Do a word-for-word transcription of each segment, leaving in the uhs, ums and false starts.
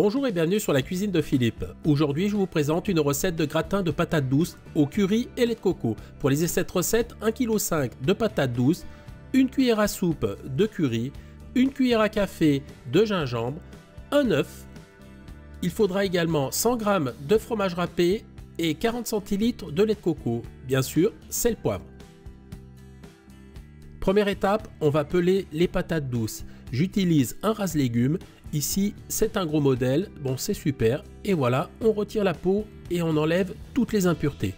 Bonjour et bienvenue sur la cuisine de Philippe. Aujourd'hui je vous présente une recette de gratin de patates douces au curry et lait de coco. Pour réaliser cette recette, un virgule cinq kilos de patates douces, une cuillère à soupe de curry, une cuillère à café de gingembre, un œuf. Il faudra également cent grammes de fromage râpé et quarante centilitres de lait de coco. Bien sûr, sel, poivre. Première étape, on va peler les patates douces. J'utilise un rase-légumes. Ici, c'est un gros modèle. Bon, c'est super. Et voilà, on retire la peau et on enlève toutes les impuretés.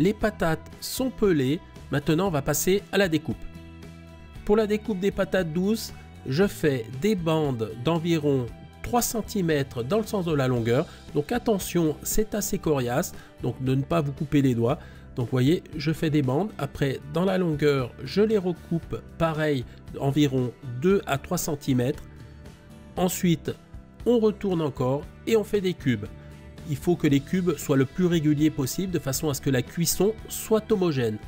Les patates sont pelées. Maintenant, on va passer à la découpe. Pour la découpe des patates douces, je fais des bandes d'environ trois centimètres dans le sens de la longueur. Donc attention, c'est assez coriace, donc de ne pas vous couper les doigts. Donc vous voyez, je fais des bandes. Après, dans la longueur, je les recoupe pareil, environ deux à trois centimètres. Ensuite, on retourne encore et on fait des cubes. Il faut que les cubes soient le plus réguliers possible de façon à ce que la cuisson soit homogène.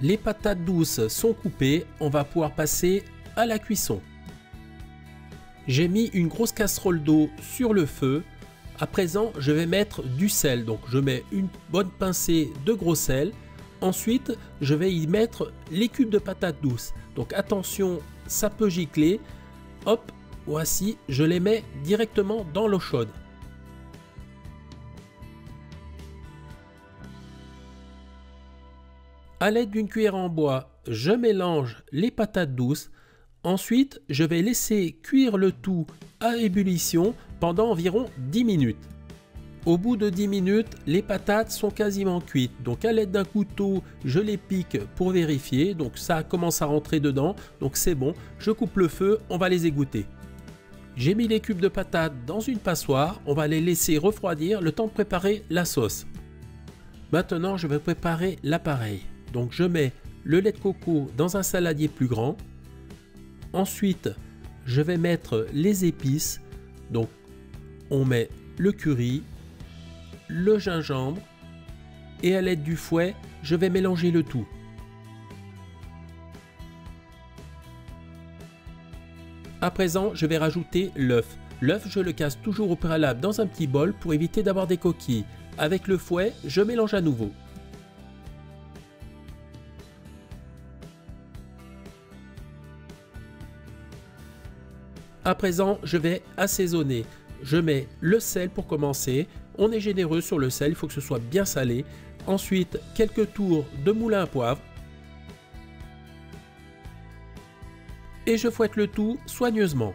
Les patates douces sont coupées, on va pouvoir passer à la cuisson. J'ai mis une grosse casserole d'eau sur le feu. À présent, je vais mettre du sel. Donc je mets une bonne pincée de gros sel. Ensuite, je vais y mettre les cubes de patates douces. Donc attention, ça peut gicler. Hop, voici, je les mets directement dans l'eau chaude. A l'aide d'une cuillère en bois, je mélange les patates douces. Ensuite, je vais laisser cuire le tout à ébullition pendant environ dix minutes. Au bout de dix minutes, les patates sont quasiment cuites. Donc à l'aide d'un couteau, je les pique pour vérifier. Donc ça commence à rentrer dedans. Donc c'est bon, je coupe le feu, on va les égoutter. J'ai mis les cubes de patates dans une passoire. On va les laisser refroidir le temps de préparer la sauce. Maintenant, je vais préparer l'appareil. Donc je mets le lait de coco dans un saladier plus grand. Ensuite, je vais mettre les épices. Donc on met le curry, le gingembre et à l'aide du fouet, je vais mélanger le tout. À présent, je vais rajouter l'œuf. L'œuf, je le casse toujours au préalable dans un petit bol pour éviter d'avoir des coquilles. Avec le fouet, je mélange à nouveau. À présent, je vais assaisonner. Je mets le sel pour commencer. On est généreux sur le sel, il faut que ce soit bien salé. Ensuite, quelques tours de moulin à poivre. Et je fouette le tout soigneusement.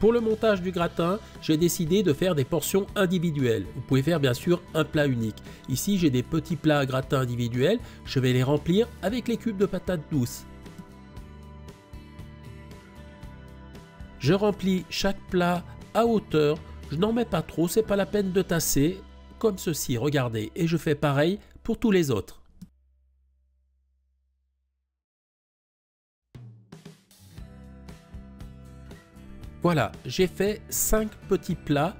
Pour le montage du gratin, j'ai décidé de faire des portions individuelles. Vous pouvez faire bien sûr un plat unique. Ici, j'ai des petits plats à gratin individuels. Je vais les remplir avec les cubes de patates douces. Je remplis chaque plat à hauteur. Je n'en mets pas trop, c'est pas la peine de tasser. Comme ceci, regardez. Et je fais pareil pour tous les autres. Voilà, j'ai fait cinq petits plats.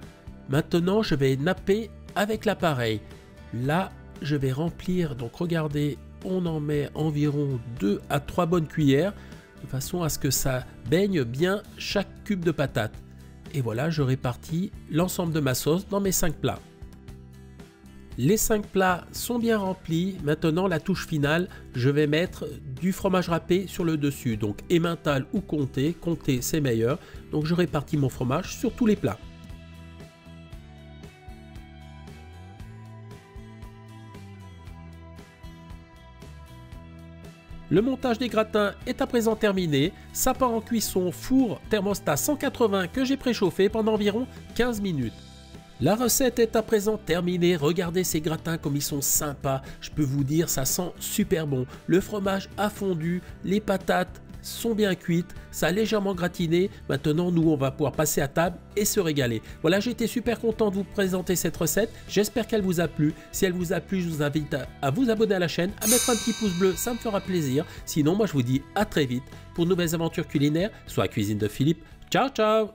Maintenant, je vais napper avec l'appareil. Là, je vais remplir. Donc, regardez, on en met environ deux à trois bonnes cuillères de façon à ce que ça baigne bien chaque cube de patate. Et voilà, je répartis l'ensemble de ma sauce dans mes cinq plats. Les cinq plats sont bien remplis. Maintenant, la touche finale, je vais mettre du fromage râpé sur le dessus. Donc, Emmental ou Comté. Comté, c'est meilleur. Donc, je répartis mon fromage sur tous les plats. Le montage des gratins est à présent terminé. Ça part en cuisson four thermostat cent quatre-vingts que j'ai préchauffé pendant environ quinze minutes. La recette est à présent terminée, regardez ces gratins comme ils sont sympas, je peux vous dire ça sent super bon. Le fromage a fondu, les patates sont bien cuites, ça a légèrement gratiné. Maintenant nous on va pouvoir passer à table et se régaler. Voilà, j'étais super content de vous présenter cette recette, j'espère qu'elle vous a plu. Si elle vous a plu, je vous invite à vous abonner à la chaîne, à mettre un petit pouce bleu, ça me fera plaisir. Sinon moi je vous dis à très vite pour de nouvelles aventures culinaires sur la cuisine de Philippe. Ciao ciao.